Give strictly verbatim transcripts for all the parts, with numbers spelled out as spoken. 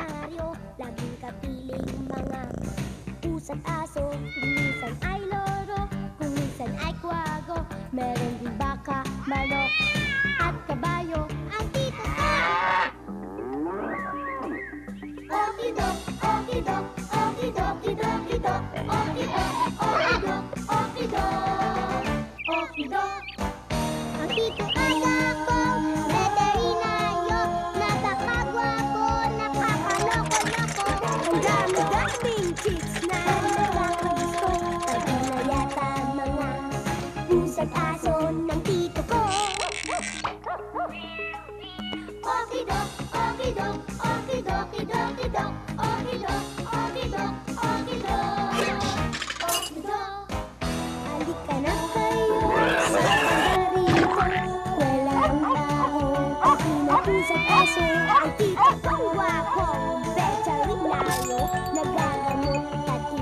senaryo. Laging kapiling mga pusa't aso. Kung minsan ay loro, kung minsan ay kwago. Meron din baka, manok at kabayo. At dito sa Oki Doki, Oki Doki, Oki Doki Doki Doc. Oki Doki, Oki Doki, Oki Doki, Oki Doki. Ang Tito Aga ko, veterinaryo. Napakagwapo, napakaloko nako. Ang dami-daming chicks na nakakang gusto. Pati na yata mga pusag aso ng tito ko. Oki Doki, Oki Doki, Oki Doki Doki Doc. Oki Doki, Oki Doki, Oki Doki, Oki Doki. Halika na kayo sa pangarito. Walang taong pinapusag aso. Ang tito kong wako, veterinaryo. Nagagamot pati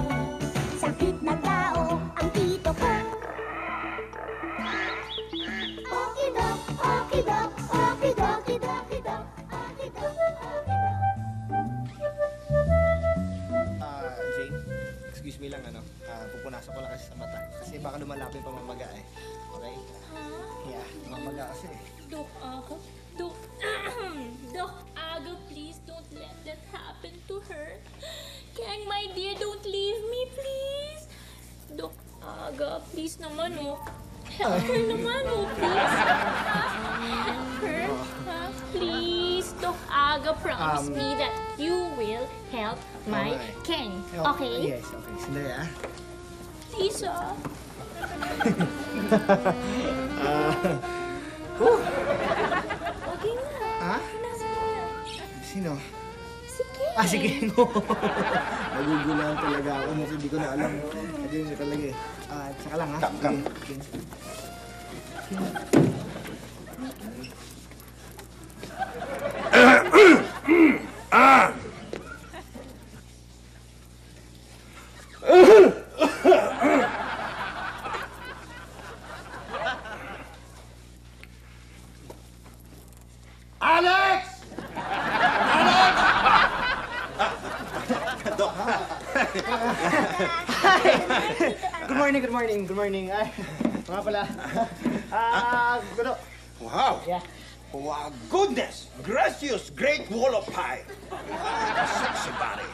sakit na tao. Ang tito ko Oki Doki, Oki Doki, Oki Doki Doki Doc. Oki Doki, Oki Doki. Ah, Jane, excuse me lang ano. Ah, pupunasok ko lang kasi sa mata. Kasi baka lumalapit yung pamamaga eh. Okay? Yeah, pamamaga kasi eh. Doc Aga, Doc, Doc Aga, please don't let that happen to her. Kang, my dear, don't leave me, please. Doc Aga, please naman oh. Help her naman oh, please. Help her, ha? Please. Doc Aga, promise Um, me that you will help my okay. Kang. Okay? Yes, okay. Sandali ah. Please ah. Ah. Oh. Okay na. Ah? Nasa na. Sino? Si Kang. Ah, si Kang. Nagugulan talaga ako. Mas hindi ko na alam. Kasi yun talaga eh. Ah, tsaka lang ah. Kang. Ah! Alex! Alex! Dok, ha? Good morning, good morning, good morning. Ay, mga pala. Ah, Dok. Wow! Yeah. Wow, goodness! Gracious great wall of pie! Sexy body!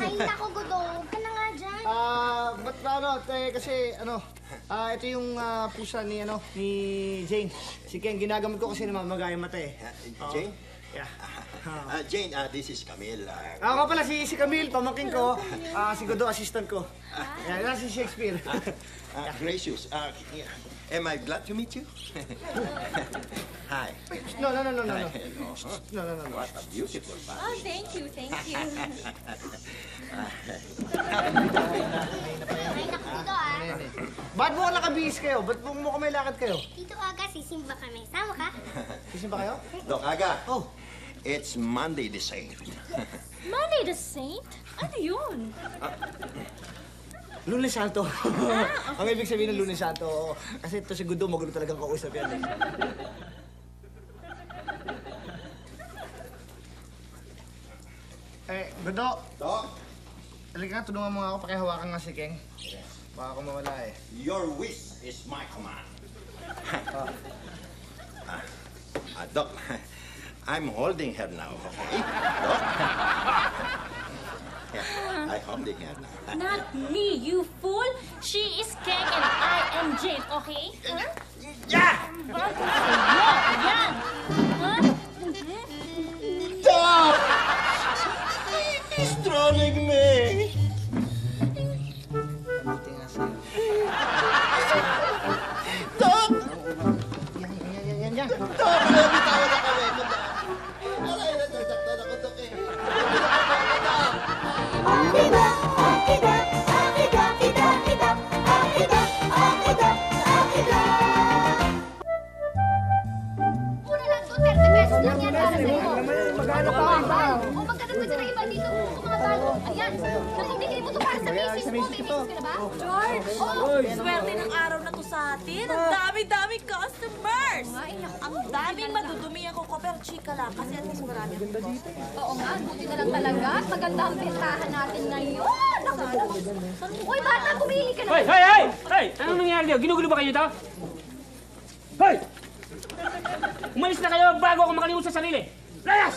Ay, naku, Dok. Ka na nga dyan. Ah, ba't ano, kasi ano, ah, ito yung pusa ni, ano, ni Jane. Si Ken, ginagamit ko kasi namamagay yung mata eh. Jane? Yeah. Jane, this is Camille. Ako pala, si Camille, pamangkin ko. Si Godo, assistant ko. Yan, si Shakespeare. Gracious. Am I glad to meet you? Hi. No, no, no, no, no, no. No, no, no, no. What a beautiful body. Oh, thank you, thank you. Ay, nakudo ah. Ba't mo nakabihis kayo? Ba't mo may lakad kayo? Tito Aga, sisimba kami. Sama ka? Sisimba kayo? Doc Aga. Oh. It's Monday the Saint. Monday the Saint? Ano yun? Lunes Santo. Ang ibig sabihin ng Lunes Santo, kasi ito si Gudo, magulo talagang kausap yan. Eh, Gudo. Dok. Talaga nga, tulungan mo nga ako, pakihawakan nga si Kang. Baka ako mawala eh. Your wish is my command. Ah, Dok, I'm holding her now, okay? Dok? I holding her now. Not me, you fool! She is Kang and I am Jane, okay? Yeah! Bakit sa'yo? Ayan! Huh? Stop! He's trolling me! Mabuti nga sa'yo. Stop! Yan, yan, yan, yan. Stop! Bitawa na kami. Alay, nasasaktan ako ito eh. Oki Doc, Oki Doc, Oki Doki Doki Doc. Oki Doc, Oki Doc, Oki Doc. Una lang ito, thirty pesos lang yan para sa iyo. Magkano pa? O magkatapos na iba dito kung mga bago. Ayan, napagbigay mo ito para sa misis mo. May misis ka na ba? George, swerte ng araw na ito. sa atin. Ang dami-daming customers! Oo nga, eh, naku. Ang daming madudumi ang kukoper chika lang kasi at least marami ang customers. Oo nga, buti na lang talaga. Maganda ang bentahan natin ngayon. Uy, bata, kumili ka na. Hoy, hoy, hoy! Hoy! Anong nangyari niyo? Ginugulo ba kayo ito? Hoy! Umalis na kayo bago ako makalimutan sa sarili. Layas!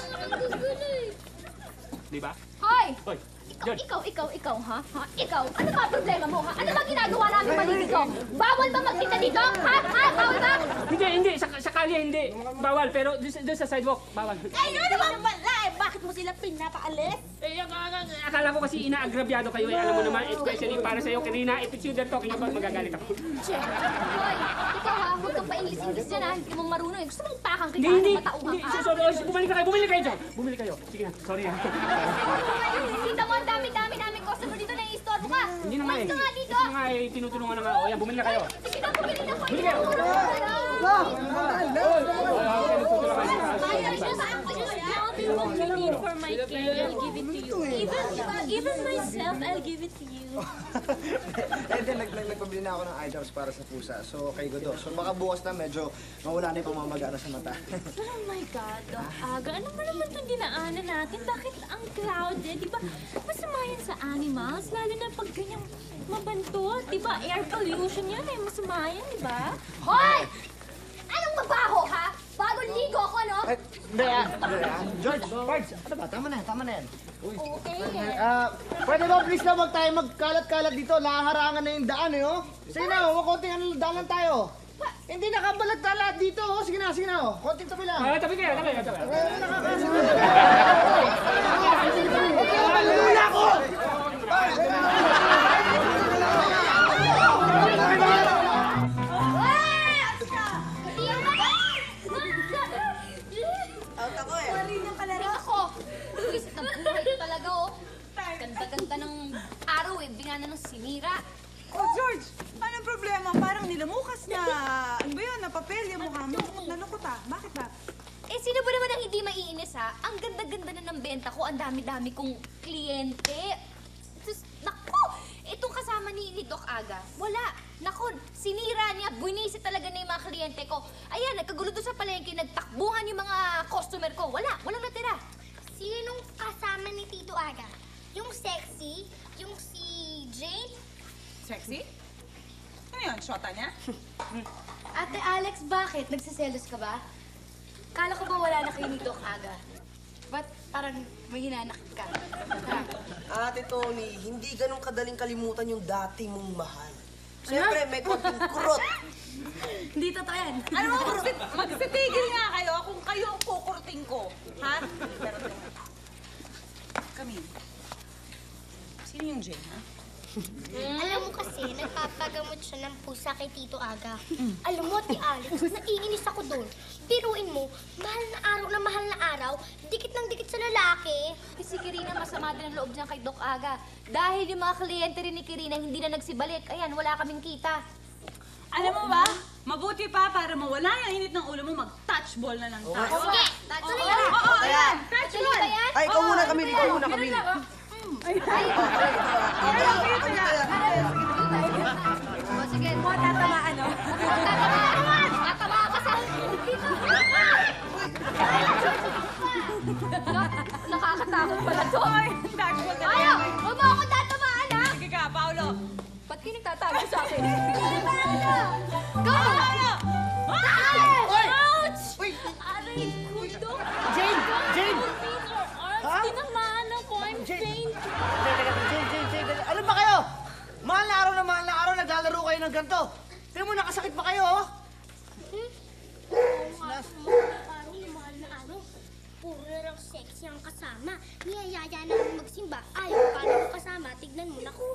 Di ba? Hoy! Hoy! Ikaw, ikaw, ikaw, ikaw, ha? Ha? Ikaw? Ano ba problema mo, ha? Ano ba ginagawa namin mali dito? Bawal ba magkita dito? Ha? Ha? Bawal ba? Hindi, hindi. Sa, sa kalye, hindi. Bawal. Pero doon sa sidewalk, bawal. Ay, ano naman pala? Eh, bakit mo sila pinapaalis? Eh, akala ko kasi inaagrabyado kayo. Eh, alam mo naman, especially para sa'yo, Karina, if it's you that talking about, magagalit ako. Che, hoy, ikaw ha, huwag kang paingis-ingis dyan, ha? Hindi mong marunong, eh. Gusto mong pakang kita, matauhan ka. Sorry, bumalik na kayo, bumalik kayo dyan. Bumalik kayo. Sige na, sorry, ha? Ang dami-dami-dami customer dito na i-store ka! Hindi na nga eh. Dito na nga eh, tinutulungan na nga. O yan, bumili na kayo. Sige na, bumili na kayo. Bumili kayo! What you need for my cake, I'll give it to you. Even, even myself, I'll give it to you. And then, nagpabili na ako ng items para sa pusa. So, kay Godo. So, baka bukas na medyo mawala na yung pamamagana sa mata. Oh my God, Doc Aga. Ano ba naman itong dinaanan natin? Bakit ang crowded? Diba, masama yan sa animals. Lalo na pag ganyang mabantot. Diba, air pollution yan eh. Masama yan, diba? Hoy! Anong mabaho, ha? Bago ligo ako, no? Eh, Bea, Bea. George, George, ano ba? Tama na, tama na yan. Uy. Okay, eh. Uh, pwede ba, please na, huwag tayo magkalat-kalat dito. Laharangan na yung daan, eh, oh. Sige na, huwag konting ano, daanan tayo. Hindi nakabalat-talat dito, oh. Sige na, sige na, oh. Konting tabi lang. Ah, tabi kayo, tabi kayo, tabi. Wala nakakasama. Okay, wala ako! Ganda-ganda ng araw eh, bingana ng sinira. Oh, George! Anong problema? Parang nilamukas na... Ano ba yun? Na papel yung mukha mo. Nalukot ah. Bakit ba? Eh, sino ba naman ang hindi maiinis ha? Ang ganda-ganda na ng benta ko. Ang dami-dami kong kliyente. Naku! Itong kasama ni, ni Doc Aga, wala. Naku, sinira niya. Buinisi talaga na yung mga kliyente ko. Ayan, nagkagulo doon sa palengke. Nagtakbuhan yung mga customer ko. Wala. Walang natira. Sinong kasama ni Tito Aga? Yung sexy, yung si Jane. Sexy? Ano yun? Shota niya? Ate Alex, bakit? Nagsiselos ka ba? Kala ko ba wala na kayo ni Doc Aga? Ba't parang may hinanakit ka? Ate Tony, hindi ganun kadaling kalimutan yung dati mong mahal. Siyempre, ano? May konting kurot. Hindi totoo yan. Ano mo, magsitigil nga kayo kung kayo ang kukurting ko. Ha? Camille. Sino yung Jane, ha? Mm. Alam mo kasi, nagpapagamot siya ng pusa kay Tito Aga. Mm. Alam mo, Ate Alex, naiinis ako doon. Piruin mo, mahal na araw na mahal na araw, dikit ng dikit sa lalaki. Si Kirina, masama din ang loob niya kay Doc Aga. Dahil yung mga kliyente rin ni Kirina, hindi na nagsibalik. Ayan, wala kaming kita. Alam mo ba, mabuti pa para mawala yung init ng ulo mo, mag-touch ball na lang tayo. Okay. Okay. Touch ball! Oo, oo, oo, ayan! Touch ball! Ay, ikaw muna kami, ikaw muna kami. Ay, ay, ay, ay, ay, ay, o, sige, huwag tatamaan, o. Tatamaan! Tatamaan ka sa... Nakakatakot pala to. Ayaw! Huwag mo ako tatamaan, ha? Sige ka, Paolo. Ba't kayo nagtatamaan sa akin? Sige, Paolo! Go! Paolo! Ay! Ouch! Aray, kundo! Jane! Jane! Tinamaan ako, I'm Jane! Jane, Jane, Jane, ano ba kayo? Mahal na araw na mahal na araw, naglalaro kayo ng ganito. Tignan mo, nakasakit pa kayo, oh? Hmm? Mahal na mahal na araw. Puro na raw sexy ang kasama. Niyayaya na akong magsimba. Ayaw pa naman kasama, tignan mo na ko.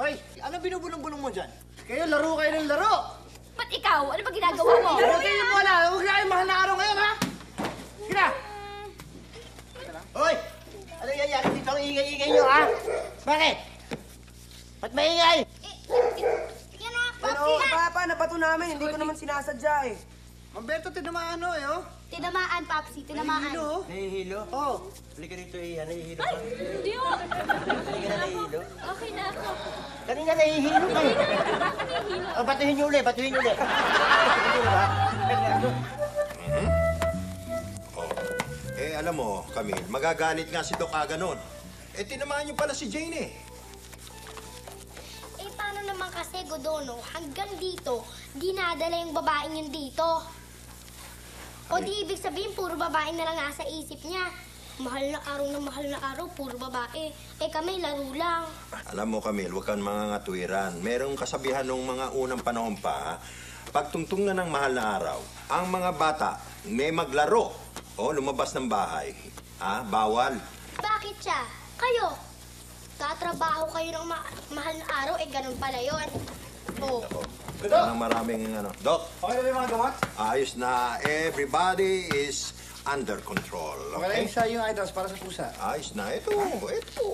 Hoy, ano binubulong-bulong mo dyan? Kayo, laro kayo ng laro! Ba't ikaw? Ano ba ginagawa mo? Huwag kayo mo wala. Huwag na kayong mahal na araw ngayon, ha? Sige na! Hoy! Ano yung yari dito? Ang ingay-ingay nyo, ha? Bakit? Ba't maingay? Eh, eh, yan o, Papa! Ano, Papa, napato namin. Hindi ko naman sinasadya, eh. Humberto, tinamaan o, eh, o. Tinamaan, Papsi. Tinamaan. Nahihilo? Nahihilo? Oo. Halika dito, eh. Nahihilo ka. Ay, hindi o. Halika na nahihilo. Okay na ako. Kanina nahihilo kayo. Kanina nahihilo. O, batuhin niyo ulit, batuhin niyo ulit. Mm-hmm. Oh. Eh, alam mo, Camille, magagalit nga si Doc Aga nun. Eh, tinamaan niyo pala si Jane eh. Eh, paano naman kasi, Godono, hanggang dito, dinadala yung babaeng yun dito. O di ibig sabihin, puro babae na lang nasa isip niya. Mahal na araw na mahal na araw, puro babae. Eh kami, laro lang. Alam mo, Camille, huwag kang mga ngatwiran. Merong kasabihan nung mga unang panahon pa, pagtungtong na ng mahal na araw, ang mga bata may maglaro o lumabas ng bahay. Ah, bawal. Bakit siya? Kayo? Tatrabaho kayo ng ma mahal na araw, eh ganun pala yun. Oo. Oh. Parang maraming ano. Doc! Okay na mga gawat? Ayos na. Everybody is under control. Okay? Isa yung items para sa pusa. Ayos na. Ito. Ito.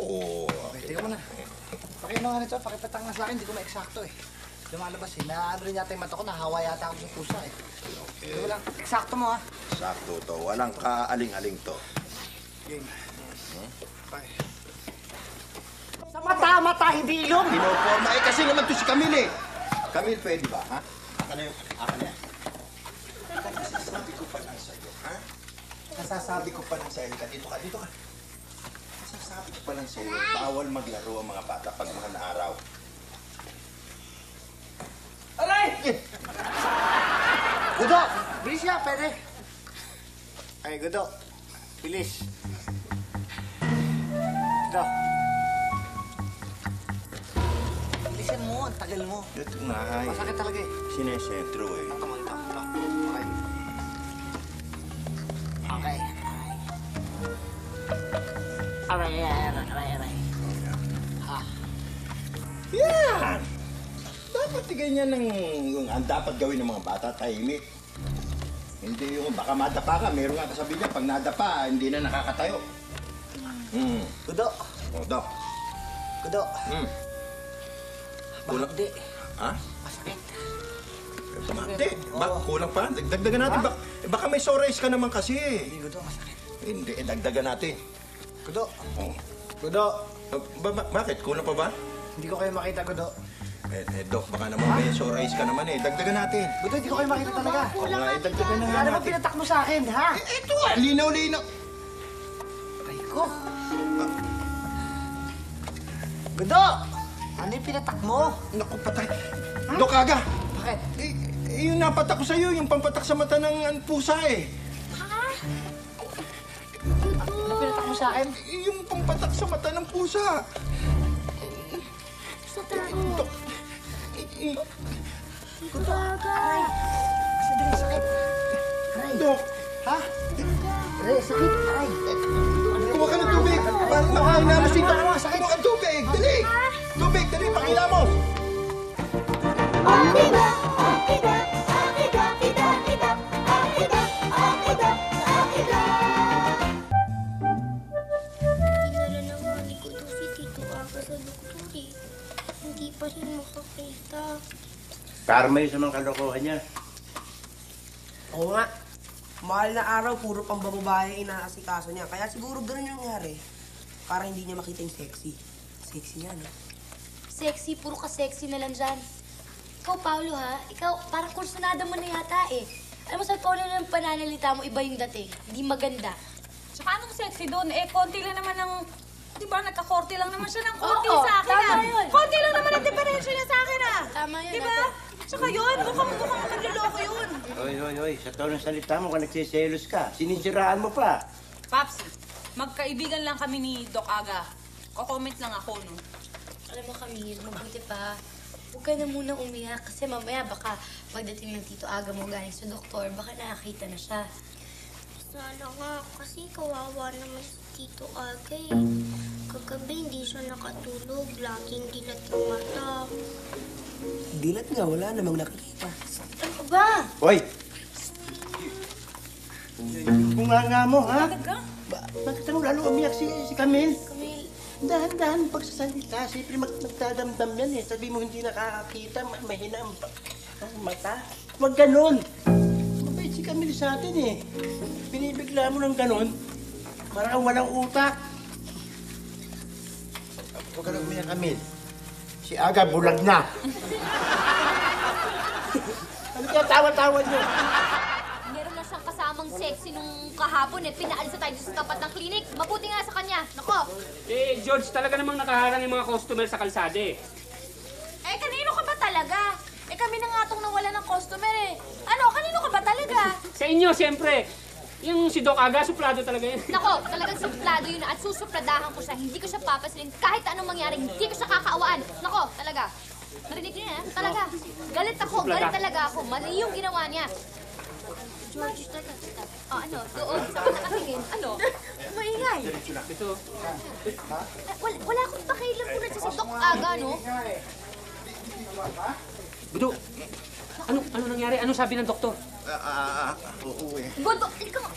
Okay, tingnan mo na. Pakinuha nito. Pakipatangas lang. Hindi ko ma-eksakto eh. Lumalabas eh. Naano rin yata yung mata ko. Nahawa yata ako sa pusa eh. Okay. Ito lang. Eksakto mo ah. Eksakto to. Walang kaaling-aling to. Game. Okay. Sa mata, mata, hindi ilong. Pinoforma eh. Kasi naman to si Camille eh. Camille, pwede ba? Ha? Aka na yun. Aka na yan. Nasasabi ko pa lang sa'yo, ha? Nasasabi ko pa lang sa'yo. Dito ka, dito ka. Nasasabi ko pa lang sa'yo. Bawal maglaro ang mga bata pag mahal na araw. Aray! Gudok! Bilis niya, pwede. Ay, Gudok. Bilis. Gudok. Bilisan mo. Ang tagal mo. Ito nga, ay. Masakit talaga eh. Sinesentro eh. Tatamantang. Okay. Okay. Aray, aray, aray, aray. Ha? Yan! Dapat ganyan ang, ang dapat gawin ng mga bata, tahimik. Hindi yung baka madapa ka, meron nga kasabi niya. Pag nadapa, hindi na nakakatayo. Mm. Kudo. Kudo. Kudo. Mm. Baka di. Ha? Masakit. Masakit? Bak, kulang pa. Dagdagan natin. Bak, baka may sores ka naman kasi. Hindi, Kudo. Masakit. Hindi. Dagdagan natin. Kudo. Kudo. Bakit? Kulang pa ba? Hindi ko kayo makita, Kudo. Eh, Doc, baka naman may sores ka naman eh. Dagdagan natin. Kudo, hindi ko kayo makita talaga. Oo nga, eh, dagdagan na nga natin. Wala naman pinatak mo sa akin, ha? Ito ah, linaw-linaw. Aray ko. Kudo! Ano yung pinatak mo? Naku, patay. Doc Aga! Bakit? Eh, eh, yung napatak ko sa'yo, yung pampatak sa mata ng pusa eh. Ha? Ano yung pinatak mo sa'kin? Eh, yung pampatak sa mata ng pusa. Sa trago. Doc. Doc Aga. Aray. Kasi din yung sakit. Aray. Doc. Ha? Aray, sakit. Aray. Kuha ka ng tubig. Parang makain namin si Doc. Kuha ka ng tubig. Dali! Tubig, dali, pakilamos! Oki Doc, Oki Doc, Oki Doki Doki Doc, Oki Doc, Oki Doc, Oki Doc. Dinala na nga ni Kudo si Tito Aga sa doktor eh. Hindi pa rin makakita. Karma yun sa mga kalokohan niya. Oo nga. Mahal na araw, puro pang bababae inaasikaso niya. Kaya siguro ganun yung nangyari. Para hindi niya makita yung sexy. Sexy niya, no? Sexy, puro ka-sexy na lang dyan. Ikaw, Paolo, ha? Ikaw, parang kursunada mo na yata, eh. Alam mo, sa tono ng pananalita mo, iba yung dating. Hindi maganda. Tsaka anong sexy doon? Eh, konti lang naman ng... Di ba, nagkakorte lang naman siya ng konti oh, oh, sa akin, ah. Konti lang naman ang diferensya niya sa akin, ah. Tama yun. Di ba? Tsaka yun, mukhang mukhang magluloko yun. Hoy, hoy, hoy. Sa tono ng salita mo, kung nagsiselos ka, sinisiraan mo pa. Paps, magkaibigan lang kami ni Doc Aga. Kukomment lang ako, no? Alam mo, Camille, mabuti pa. Huwag ka na muna umiyak kasi mamaya baka pagdating ng Tito Aga mo galing sa doktor, baka nakakita na siya. Sana nga, kasi kawawa naman si Tito Aga eh. Kagabi hindi siya nakatulog, laging dilat yung mata. Dilat nga, wala namang nakikita. Ano ba? Hoy! Bunganga mo, ha? Bakit ka? Ba bakit mo lalo umiyak si, si Camille? Camille. Dahan-dahan pagsasalita. Siyempre mag magdadamdam yan eh. Sabi mo hindi nakakakita, mahina ang mata. Huwag ganun. Mabait si Camille sa atin eh. Binibigla mo ng ganun. Parang walang utak. Huwag ka lang umiyak, Camille. Si Aga bulag na. Yung tawa-tawa niyo. Meron na siyang kasamang sexy nung kahapon eh. Pinaalis na tayo sa tapat ng clinic. Mabuti nga sa kanya. Nako! Eh, George, talaga namang nakaharang yung mga customer sa kalsada eh. Eh, kanino ka ba talaga? Eh, kami na nga itong nawala ng customer eh. Ano, kanino ka ba talaga? Sa inyo, siyempre. Yung si Doc Aga, suplado talaga yan. Nako, talagang suplado yun at susupladahan ko siya. Hindi ko siya papasilin kahit anong mangyari. Hindi ko siya kakaawaan. Nako, talaga. Narinig niyo na, talaga. Galit ako, galit talaga ako. Mali yung ginawa niya. George, teka, teka. O, ano? Doon, sa mga nakasingin. Ano? Maingay. Ito. Wala, wala akong pakailang muna siya sa Doc Aga, no? Budo, ano, ano nangyari? Ano sabi ng doktor? Ah, oo eh. Budo, ikaw mo.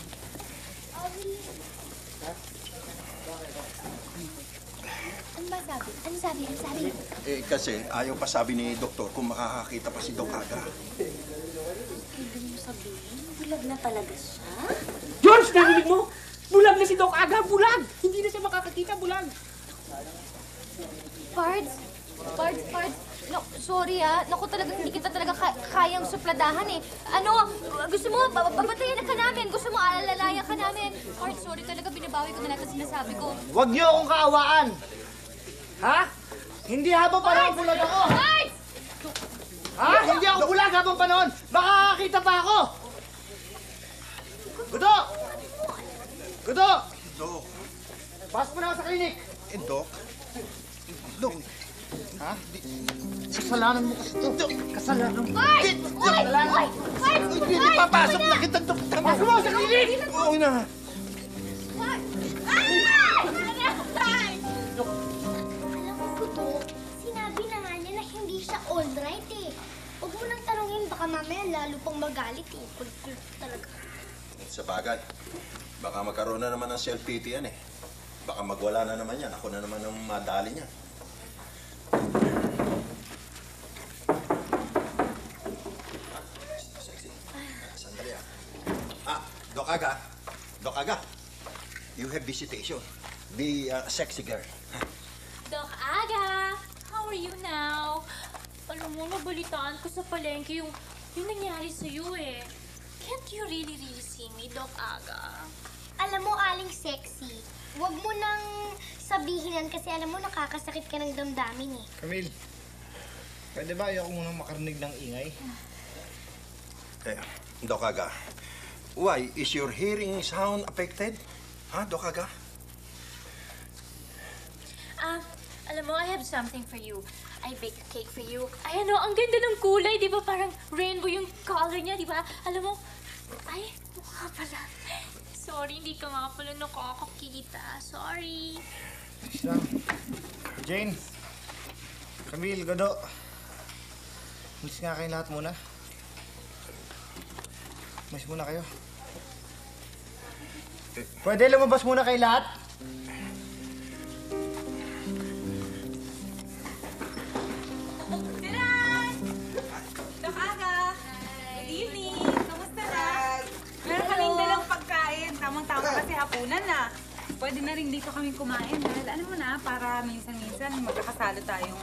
Ano ba sabi? Ano sabi? Ano sabi? Eh, kasi ayaw pa sabi ni doktor kung makakakita pa si Doc Aga. Ibig mo sabihin, bulag na talaga siya? George, narinig mo? Bulag na si Doc Aga, bulag! Hindi na siya makakakita, bulag! Pards? Pards, Pards. No, sorry ah. Naku, talaga hindi kita talaga ka kayang supladahan eh. Ano, gusto mo, babatayin na ka namin. Gusto mo, alalalayan ka namin. Pards, sorry talaga, binabawi ko na lahat ang sinasabi ko. Huwag niyo akong kaawaan! Ha? Hindi habang panahon bulag ako! Pards! Ha? Hindi ako bulag habang panahon! Baka kakakita pa ako! Gudo! Gudo! Gudo! Pasok mo na ako sa klinik! Eh, Doc? Doc? Ha? Kasalanan mo kasi ito. Kasalanan mo. Oy! Oy! Oy! Oy! Hindi papasok na kita, Doc! Pasok mo sa klinik! Oo na! Oy! Ay! Alright eh. Huwag mo nang tarungin, baka mamaya lalo pang magalit eh. Kulit-kulit talaga. Sa bagay, baka magkaroon na naman ng self-pity yan eh. Baka magwala na naman yan. Ako na naman ang madali niya. Sandali ah. Ah, Doc Aga. Doc Aga, you have visitation. Be a sexy girl. Doc Aga, how are you now? Alam mo, nabalitaan ko sa palengke yung, yung nangyari sa'yo eh. Can't you really, really see me, Doc Aga? Alam mo, aling sexy. Huwag mo nang sabihinan kasi alam mo, nakakasakit ka ng damdamin eh. Camille, pwede ba ayaw ko munang makarinig ng ingay? Eh, Doc Aga, why? Is your hearing sound affected? Ha, Doc Aga? Ah, alam mo, I have something for you. I bake a cake for you. Ay, ano, ang ganda ng kulay, di ba? Parang rainbow yung color niya, di ba? Alam mo, ay, mukha pala. Sorry, hindi ka nga pala nakakakita. Sorry. Isang, Jane, Camille, Godo, miss nga kayo lahat muna. Miss muna kayo. Pwede lumabas muna kayo lahat? Hapunan na. Pwede na rin dito kami kumain dahil alam mo na, para minsan-minsan magkakasalo tayong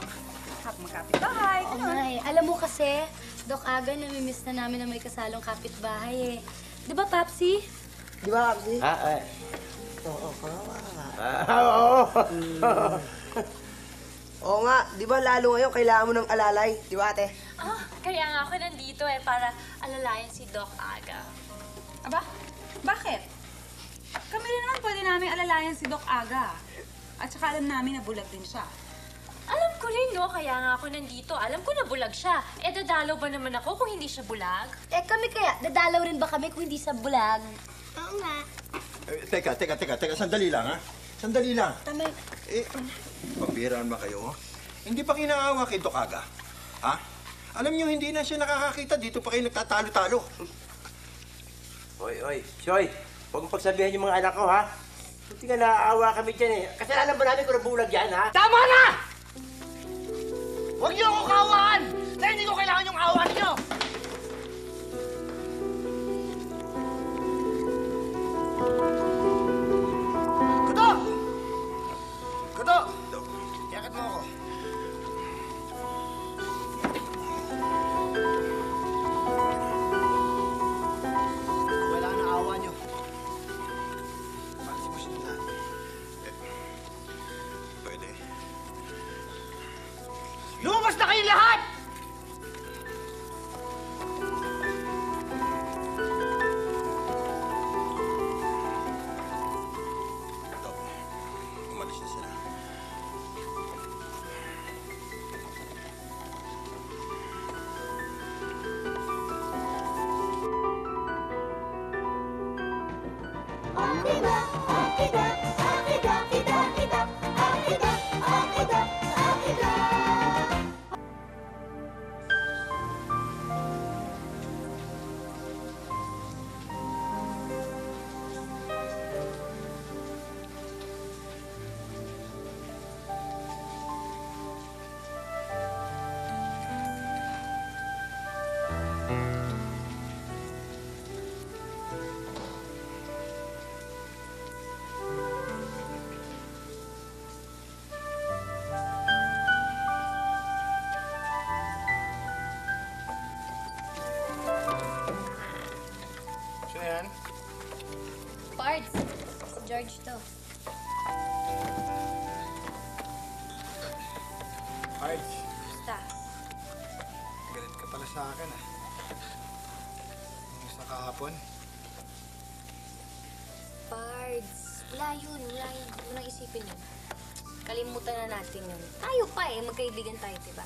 magkapitbahay. Oo nga eh. Alam mo kasi, Doc Aga, namimiss na namin na may kasalong kapitbahay eh. Di ba, Papsi? Di ba, Papsi? Ah, eh. Oo, kawawa. Oo! Oo nga, di ba lalo ngayon kailangan mo ng alalay? Di ba, ate? Ah, kaya nga ako nandito eh, para alalayan si Doc Aga. Aba, bakit? Kami rin naman pwede namin alalayan si Doc Aga. At saka alam namin na bulag din siya. Alam ko rin, no? Kaya nga ako nandito. Alam ko na bulag siya. Eh, dadalaw ba naman ako kung hindi siya bulag? Eh, kami kaya. Dadalaw rin ba kami kung hindi siya bulag? Oo nga. Eh, teka, teka, teka, teka. Sandali lang, ha? Sandali lang. Tama. Eh, pambiraan ba kayo? Hindi pa kinaawa kay Doc Aga. Ha? Alam niyo, hindi na siya nakakakita. Dito pa kayo nagtatalo-talo. Oy, oy, Choy. Huwag mong pagsabihan yung mga anak ko, ha? Hindi nga naaawa kami dyan, eh. Kasi alam ba namin kung nabulag yan, ha? Tama na! Huwag niyo akong kaawaan! Dahil hindi ko kailangan yung aawaan niyo! Kuto! Kuto! Yakit mo ako. George to. Marge. Basta. Galit ka pala sa akin, ah. Nangis na kahapon. Pards. Wala yun, wala yun. Huwag nang isipin yun. Kalimutan na natin yun. Tayo pa eh. Magkaibigan tayo, diba?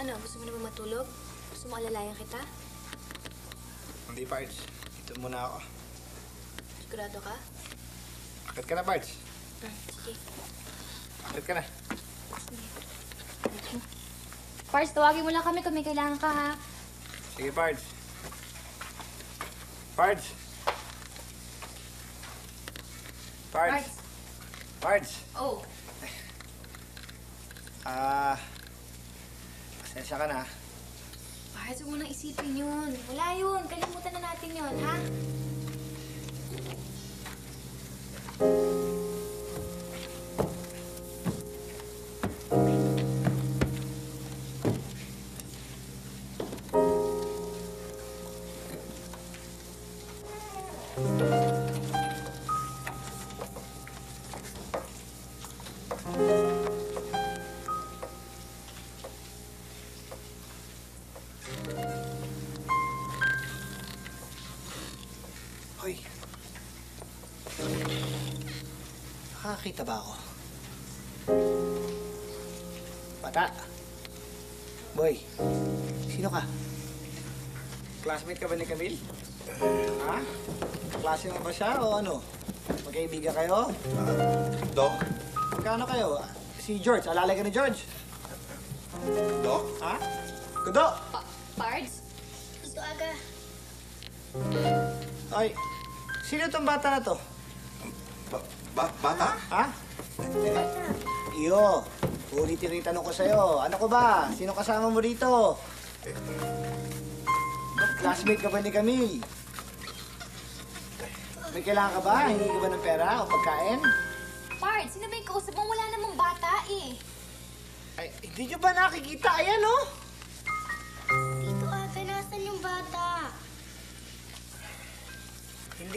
Ano, gusto mo na ba matulog? Gusto mo alalayan kita? Hindi, Pards. Dito muna ako. Sigurado ka? Akit ka na, Pards. Ah, sige. Akit ka na. Sige. Pards, tawagin mo lang kami kung may kailangan ka, ha? Sige, Pards. Pards! Pards! Pards! Oh! Ah... Pasensya ka na. Pards, huwag mo nang isipin yun. Wala yun. Kalimutan na natin yun, ha? Hoy. Nakakita ba ako? Bata. Boy, sino ka? Classmate ka ba ni Camille? Ha? Klase mo ba siya o ano? Magkaibigan kayo? Uh, Doc? Magkano kayo? Si George. Alala ka ni George? Doc? Ha? Kudo? Pa Pards? Gusto Aga. Ay, sino itong bata na to? Ba ba bata? Ha? Bata. Iyo, ulitin rin tanong ko sa'yo. Ano ko ba? Sino kasama mo dito? Eh. Classmate ka ba ni Camille? May kailangan ka ba? Hingi ka ba ng pera o pagkain? Pards, sino ba yung kausap mo? Wala namang bata eh. Ay, hindi nyo ba nakikita? Ayan oh! Dito ate, nasan yung bata? Hindi.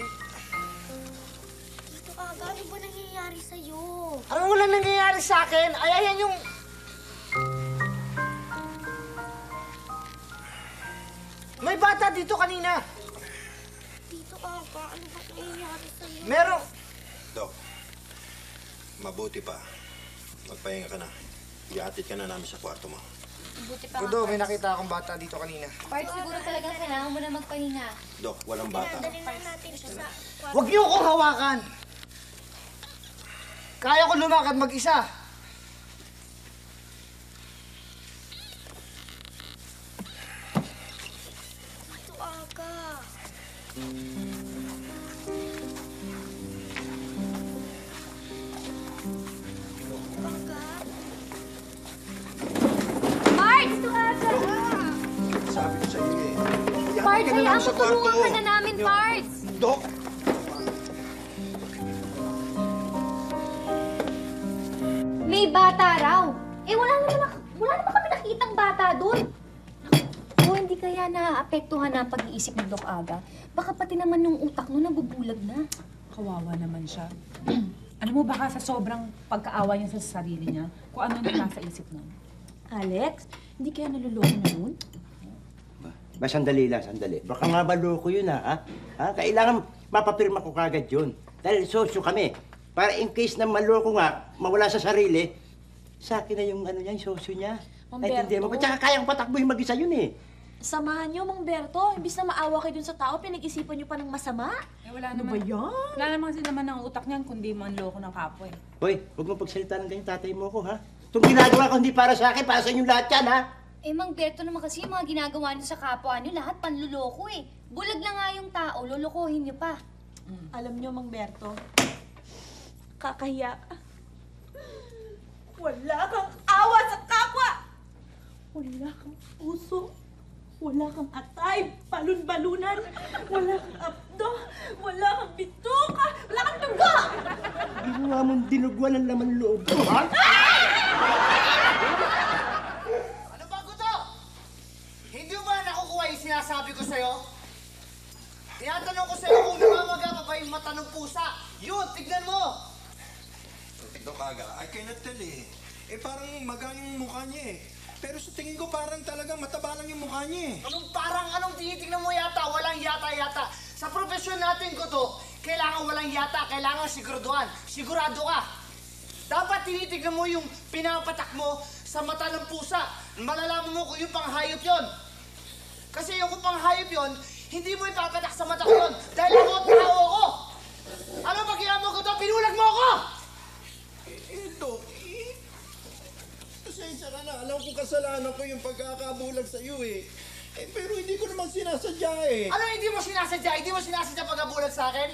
Dito Aga, ano ba nangyayari sa'yo? Ano wala nangyayari sa'kin? Ay, ayan yung... May bata dito kanina! Dito Aga, ano ba nangyayari sa'yo? Meron! Doc, mabuti pa. Magpahinga ka na. Iaatid ka na namin sa kwarto mo. Buti pa Kudo, may nakita akong bata dito kanina. Pards, siguro talaga kailangan mo na magpahinga. Doc, walang bata. Huwag niyo akong hawakan! Kaya ko lumakad mag-isa! Ito, Aga. Pards, hayaan mo tulungan ka na namin, Pards! Doc! May bata raw. Eh, wala naman, wala naman kami nakitang bata doon. O, hindi kaya naaapektuhan na ang pag-iisip ni Doc Aga. Baka pati naman yung utak nun nabubulag na. Kawawa naman siya. Ano mo, baka sa sobrang pagkaawa niya sa sarili niya, kung ano na nasa isip nun. Alex, hindi kaya naluloko na nun? Ba, sandali lang, sandali. Baka nga ba loko yun, ha? Ha? Ha? Kailangan mapapirma ko kagad yun. Dahil sosyo kami. Para in case na maloko nga, mawala sa sarili, sa akin na yung ano niya, yung sosyo niya. Ay, hindi mo. At saka kayang patakbo yung mag-isa yun, eh. Samahan niyo, Mang Berto. Imbis na maawa kayo dun sa tao, pinag-isipan niyo pa ng masama. Eh, wala ano naman. Ano ba yan? Wala naman kasi naman ang utak niyan, kundi man loko ng kapwa eh. Hoy, huwag mo pagsalita ng ganyan tatay mo ko, ha? Itong ginagawa ko hindi para sa akin, para sa inyong lahat yan, ha? Eh, Mang Berto naman kasi yung mga ginagawa niyo sa kapwa niyo, lahat panluloko eh. Bulag na nga yung tao, lulukohin niyo pa. Mm. Alam niyo, Mang Berto, kakahiya ka. Wala kang awa sa kapwa! Wala kang puso. Wala kang atay, balun-balunan, wala kang apdo, wala kang bituka, wala kang dugo! Ginawa mong dinuguan ang laman loob ko, ha? Ano ba to? Hindi mo ba nakukuha yung sinasabi ko sa'yo? Tinatanong ko sa'yo kung namamaga ka ba yung mata ng pusa? Yun, tignan mo! Dok Aga, I cannot tell eh. Eh parang magaling yung mukha niya eh. Pero sa tingin ko parang talaga mataba lang yung mukha niya eh. Anong parang anong tinitignan mo yata? Walang yata-yata. Sa profesyon natin ko to, kailangan walang yata. Kailangan siguraduhan. Sigurado ka. Dapat tinitignan mo yung pinapatak mo sa mata ng pusa. Malalaman mo kung yung panghayop yon. Kasi yung kung panghayop yon, hindi mo ipapatak sa mata ko yun. Dahil ako at tao ko. Ano ba kaya mo ko to? Pinulag mo ko! Ito. Pasensya ka na. Alam ko kasalanan ko yung pagkakabulag sa'yo eh. Eh, pero hindi ko naman sinasadya eh. Ano hindi mo sinasadya? Hindi mo sinasadya pagkabulag sa'kin?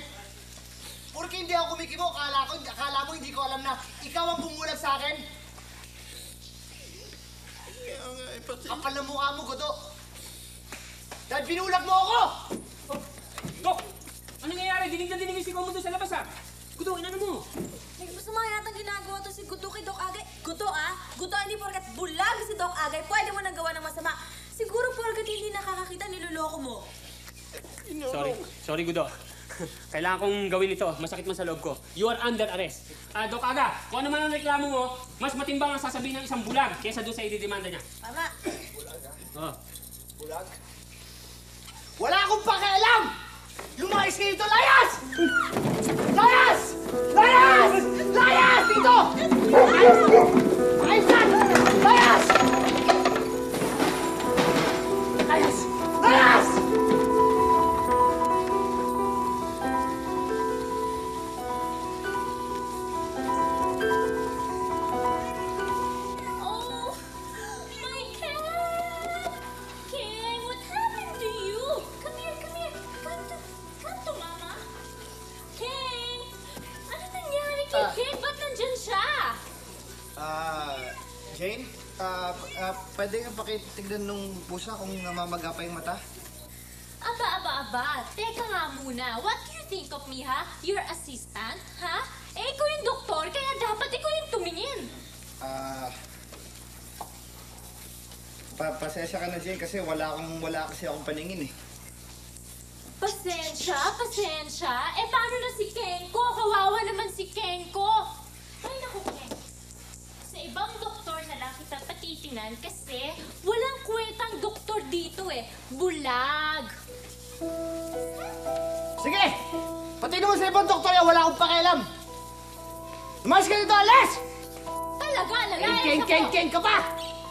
Porque hindi ako kumikibo, akala, ko, akala mo hindi ko alam na ikaw ang bumulag sa'kin? Kaya nga eh, pati... Kapal na mukha mo, Godo. Dahil binulag mo ako! Oh, Dok! Ano nangyayari? Dinig na dinig yung sigaw mo doon sa labas ah! Godo, inano mo? Masama yatang ginagawa to si Godo kay Doc Agay. Godo ah, Godo hindi porkat bulag si Doc Agay, pwede mo nang gawa ng masama. Siguro porkat hindi nakakakita, niloloko mo. No. Sorry, sorry Godo. Kailangan kong gawin ito, masakit man sa loob ko. You are under arrest. Ah, uh, Doc Aga, kung ano man ang reklamo mo, mas matimbang ang sasabihin ng isang bulag kaysa doon sa ididemanda niya. Tama. Bulag ah? Oh. Bulag? Wala akong pakialam! Lumayas kayo dito! Layas! Layas! Layas! Layas! Dito! Ayos! Ayos lang! Layas! Layas! Layas! Pwede nga pakitignan nung pusa kung namamaga pa yung mata? Aba, aba, aba. Teka nga muna. What do you think of me, ha? Your assistant, ha? Eh, ikaw yung doktor, kaya dapat ikaw yung tumingin. Ah... Uh, pa pasensya ka na, Jane, kasi wala akong, wala kasi akong paningin, eh. Pasensya, pasensya. Eh, paano na si Kenko? Kawawa naman si Kenko. Ay, naku, Kenko. Sa ibang doktor na lang kita patitingnan kasi walang kwentang doktor dito eh. Bulag! Sige! Pati naman sa ibang doktor yan, wala akong pakialam! Umayos ka dito, alas! Talaga, nagayos ako! Ken, ken, ken ka pa!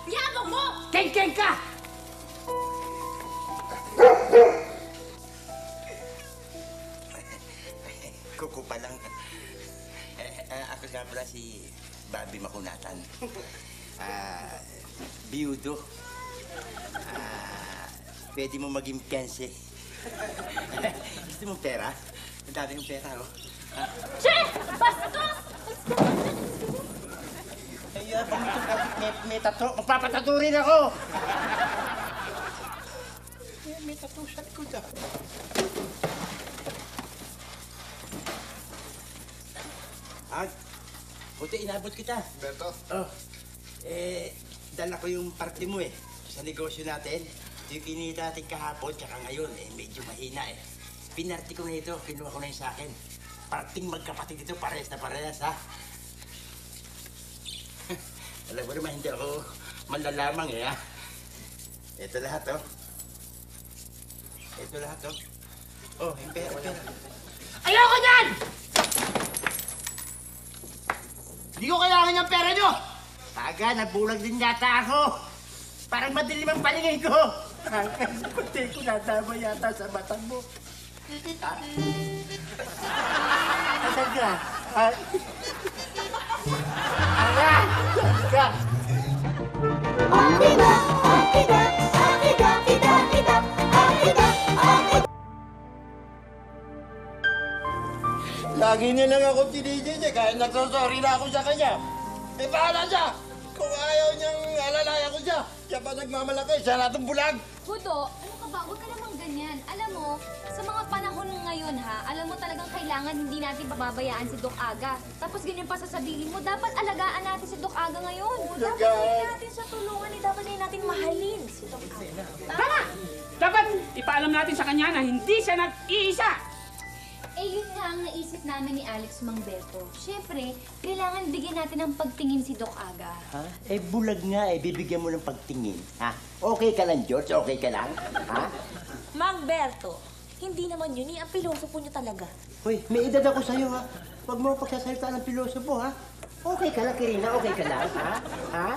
Yabang mo! Ken, ken ka! Kuko pa lang. Eh, ako nga pala si... Bobby Makunatan. Ah, biyudo. Ah, pwede mo maging fiancé. Gusto mong pera? Ang dami ng pera, oh. Ah. Chef! Bastos! Ay, bakit may, may tato? Magpapatato rin ako! May, may tato sa likod, ah. Ah, buti, inabot kita. Berto? Oh. Eh, dala ko yung parte mo eh. Sa negosyo natin. Ito yung kinita natin kahapon, tsaka ngayon eh. Medyo mahina eh. Pinarte ko na ito. Kinuha ko na yun sa akin. Parting magkapatid ito, parehas na parehas, ha? Alam mo naman, hindi ako malalamang eh, ha? Ito lahat, oh. Ito lahat, oh. Oh, yung pera, pera. Ayoko niyan! Hindi ko kailangan yung pera nyo! Aga, nabulag din yata ako! Para Ang madilim ang palingay ko. Kunti ko nadama yata sa batang mo. Asan ka? Aga! Aga! Oki Doc! Oki Doc! Oki Doki Doki Doc! Oki Doc! Oki Doc! Lagi niya lang ako tinijay kaya nagsasorry na ako sa kanya. Eh, pahala siya! Kung ayaw niyang alalaya ko siya, siya pa nagmamalaki, siya natong bulag! Budo, ano ka ba? Huwag ka namang ganyan. Alam mo, sa mga panahon ngayon ha, alam mo talagang kailangan hindi natin pababayaan si Doc Aga. Tapos ganyan pa sasabihin mo, dapat alagaan natin si Doc Aga ngayon. Oh, dapat hindi natin siya tulungan, eh, dapat hindi natin mahalin si Doc Aga. Tama! Dapat ipaalam natin sa kanya na hindi siya nag-iisa! Eh, yun nga ang naisip namin ni Alex Mangberto. Siyempre, kailangan bigyan natin ng pagtingin si Doc Aga. Ha? Eh, bulag nga eh. Bibigyan mo ng pagtingin. Ha? Okay ka lang, George? Okay ka lang? Ha? Mangberto, hindi naman yun. Ang pilosopo niyo talaga. Uy, may edad ako sa'yo, ha? Huwag mo pagsasalita ng pilosopo, ha? Okay ka lang, Kirina. Okay ka lang, ha? Ha?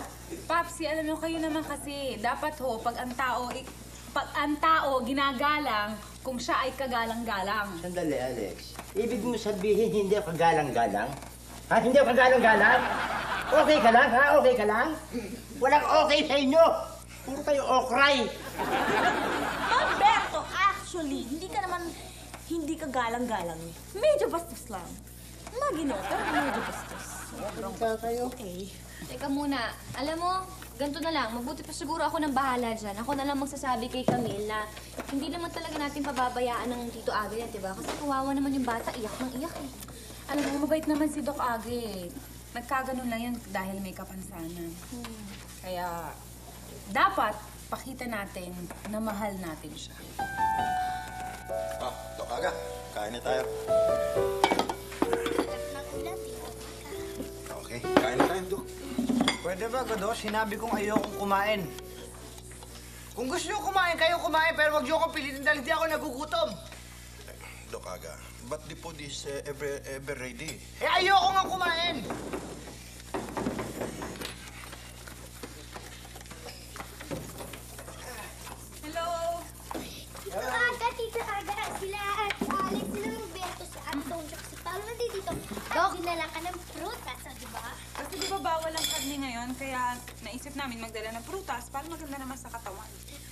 Papsi, alam mo kayo naman kasi. Dapat ho, pag ang tao... Pag ang tao ginagalang kung siya ay kagalang-galang. Sandali, Alex. Ibig mo sabihin hindi ako kagalang-galang? Ha? Hindi ako kagalang-galang? Okay ka lang, ha? Okay ka lang? Walang okay sa inyo! Puro kayo okray! Mangberto, actually, hindi ka naman hindi kagalang-galang. Medyo bastos lang. Magino, pero medyo bastos. Sobrang ka kayo. Okay. Teka muna, alam mo, ganito na lang, mabuti pa siguro ako nang bahala dyan. Ako na lang magsasabi kay Camille na hindi naman talaga natin pababayaan ng Tito Aga yan, diba? Kasi kawawa naman yung bata, iyak ng iyak eh. Alam mo, mabait naman si Doc Aga eh. Nagkaganon lang yan dahil may kapansanan. Hmm. Kaya dapat pakita natin na mahal natin siya. Oh, Doc Aga, kain na tayo. Okay, kain na tayo, Doc. Pwede ba, Godo? Sinabi kong ayokong kumain. Kung gusto nyo kumain, kayo kumain, pero wag nyo akong pilitin dahil di ako nagugutom. Doc Aga, ba't di po this uh, ever, ever ready? Eh, ayoko nga kumain! Hello! Tito Aga, Tito Aga, sila at Alex, sila Roberto, si Anton, si Paolo, nandito. Doc, ginalang ka ng prutas, di ba? Kasi di ba bawal ang karne ngayon, kaya naisip namin magdala ng prutas para maganda naman sa katawan.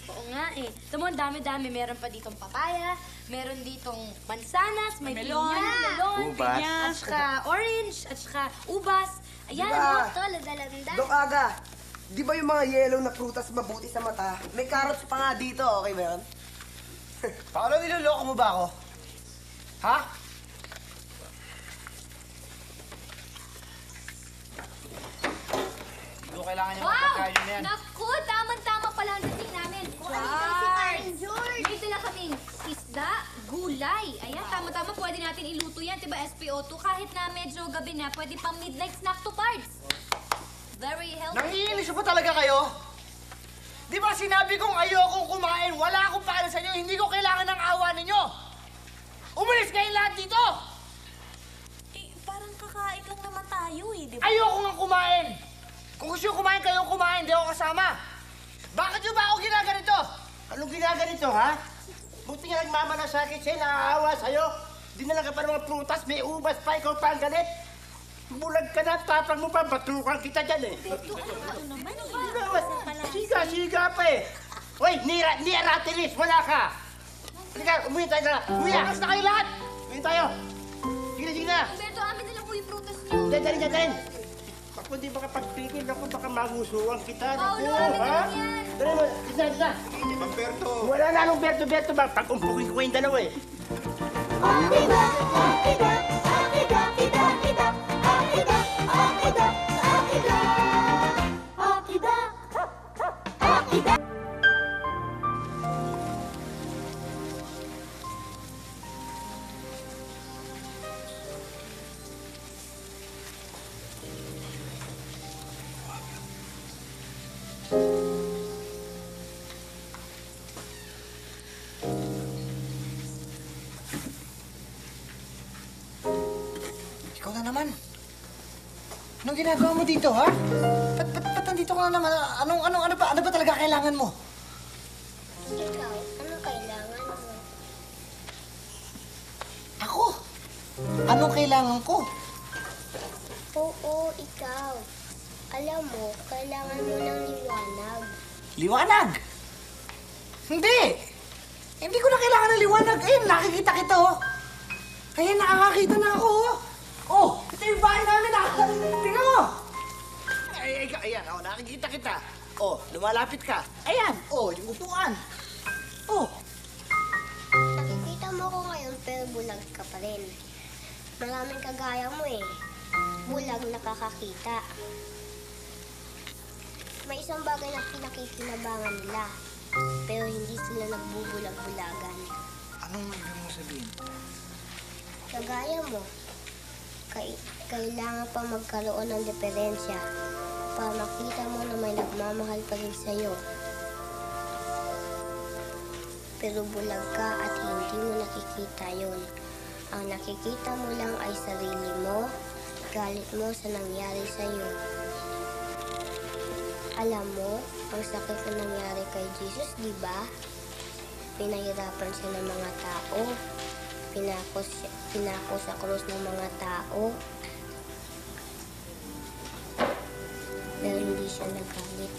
Oo nga eh. Tumon, dami-dami. Meron pa ditong papaya, meron ditong mansanas, may melon, melon, pinya, at saka orange, at saka ubas. Ayan, diba, tol, dala-dala. Doc Aga, di ba yung mga yellow na prutas mabuti sa mata? May carrots pa nga dito, okay ba yun? Paano niloloko mo ba ako? Ha? Kailangan niyo magpagkayo na yan. Naku! Tamang-tama pala ang dating namin. Kung wow. Alin kami si Cards. George! Dito lang kami. Isda, gulay. Ayan, tama-tama. Wow. Pwede natin iluto yan. Diba S P O two? Kahit na medyo gabi na, pwede pang midnight snack to Cards. Very healthy. Nangiinis pa talaga kayo? Di ba sinabi kong ayokong kumain? Wala akong para sa inyo. Hindi ko kailangan ng awa ninyo. Umalis kayo lahat dito! Eh, parang kakain lang naman tayo eh, di ba? Ayoko nga kumain! Kung gusto nyo kumain, kayo kumain. Hindi ako kasama. Bakit nyo ba ako ginaganito? Anong ginaganito, ha? Buti nga nagmamana sa akin siya, nakaawa sa'yo. Dinala ka pa ng mga prutas, may ubas pa, ikaw pa ang ganit. Bulag ka na, tapang mo pa, batukan kita dyan, eh. Beto, ano ba ito naman? Siga, siga pa, eh. Uy, niaratilis, wala ka. Halika, umuwi tayo na. Umuwi akas na kayo lahat. Umuwi tayo. Sige na, sige na. Beto, amin na lang po yung prutas nyo. Dadarin, dadarin. Kung di baka pagpigil ako, baka magusuhan kita. Paolo, ano na yan? Dari mo, isa, isa. Mangberto. Wala na anong Berto, Berto ba? Pag-umpukin ko yung dalawa eh. Oki Doc, Oki Doc, Oki Doc, Oki Doc, Oki Doc, Oki Doc, Oki Doc, Oki Doc, Oki Doc, Oki Doc. Ikaw na naman. Anong ginagawa mo dito, ha? Ba't, ba't, ba't nandito ko na naman. Anong, anong, ano ba, ano ba talaga kailangan mo? Ikaw, anong kailangan mo? Ako? Anong kailangan ko? Oo, ikaw. Alam mo, kailangan mo ng liwanag. Liwanag? Hindi! Hindi ko na kailangan ng liwanag. Eh, nakikita kita, oh. Kaya nakakakita na ako, oh. Oh, ito yung bahay namin, ah. Tingnan mo. Ay, ay, ayan, oh, nakikita kita. Oh, lumalapit ka. Ayan, oh, yung upuan. Oh. Nakikita mo ko ngayon, pero bulag ka pa rin. Maraming kagaya mo, eh. Bulag nakakakita. May isang bagay na pinakikinabangan nila. Pero hindi sila nagbubulag-bulagan. Anong nagdang mo sabihin? Kagaya mo, kay kailangan pa magkaroon ng diferensya para makita mo na may nagmamahal pa rin sa'yo. Pero bulag ka at hindi mo nakikita yon. Ang nakikita mo lang ay sarili mo, galit mo sa nangyari sa'yo. Alam mo, ang sakit na nangyari kay Jesus, di ba? Pinahirapan siya ng mga tao. Pinakos, pinakos sa krus ng mga tao. Pero hindi siya nagalit.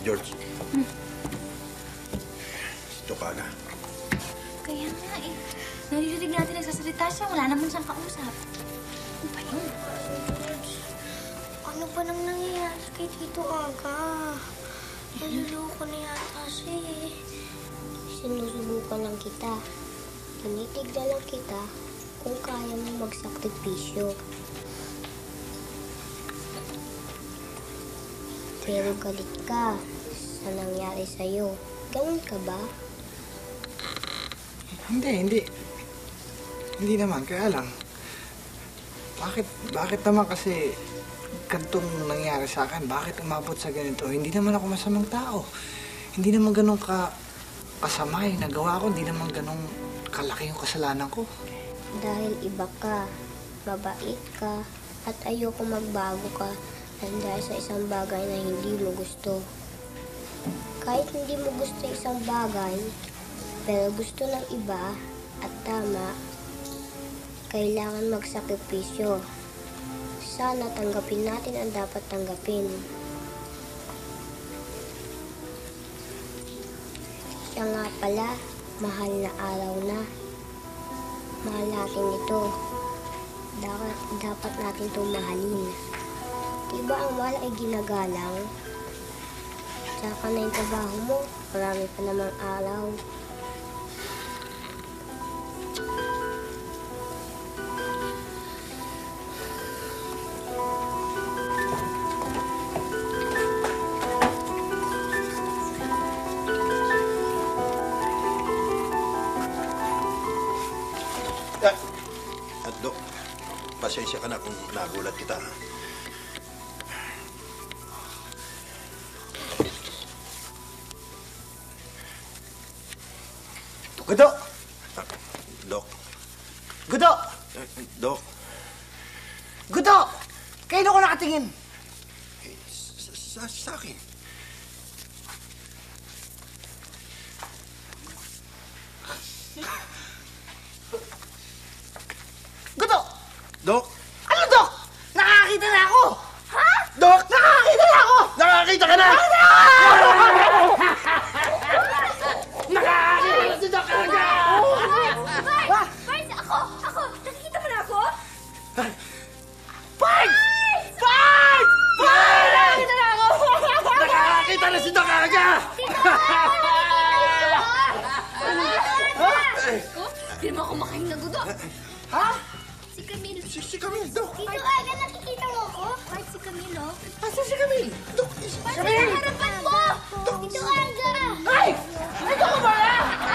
George. Hmm. Kala. Kaya nga eh. Naririnig natin nagsasalita siya. Wala naman siyang kausap. Ano ba yun? Ano ba nang nangyayari kay Tito Aga? Naluloko na yata siya eh. Sinusubukan lang kita. Tinitigda lang kita kung kaya mo magsakripisyo. Pero galit ka sa nangyari sa'yo. Ganun ka ba? Hindi, hindi. Hindi naman, kaya lang. Bakit, bakit naman kasi gantong nangyari sa akin? Bakit umabot sa ganito? Hindi naman ako masamang tao. Hindi naman ganun ka kasama eh. Nagawa ko, hindi naman ganun kalaki yung kasalanan ko. Dahil iba ka, mabait ka, at ayoko magbago ka dahil sa isang bagay na hindi mo gusto. Kahit hindi mo gusto isang bagay, pero gusto ng iba at tama, kailangan magsakripisyo. Sana tanggapin natin ang dapat tanggapin. Siya nga pala, mahal na araw na. Mahal natin ito. Dapat, dapat natin itong mahalin. Diba ang mahal ay ginagalang? Tsaka na yung trabaho mo, marami pa namang araw. At Dok, pasensya ka na kung nagulat kita. Gudo! Dok. Gudo! Dok. Gudo! Kaino ko nakatingin? Sa akin. Gudo! Dok! Ano, Dok? Nakakita na ako! Ha? Dok! Nakakita na ako! Nakakita ka na! Hindi mo ako makahinga, Gudo. Ha? Si Camille. Si, si Camille, Dok. Dito Aga, nakikita mo ako? Part si Camille, oh. Asa si Camille? Dok, si Camille! Part sa harapan mo! Dito Aga! Ay! Ay, Dok, ba?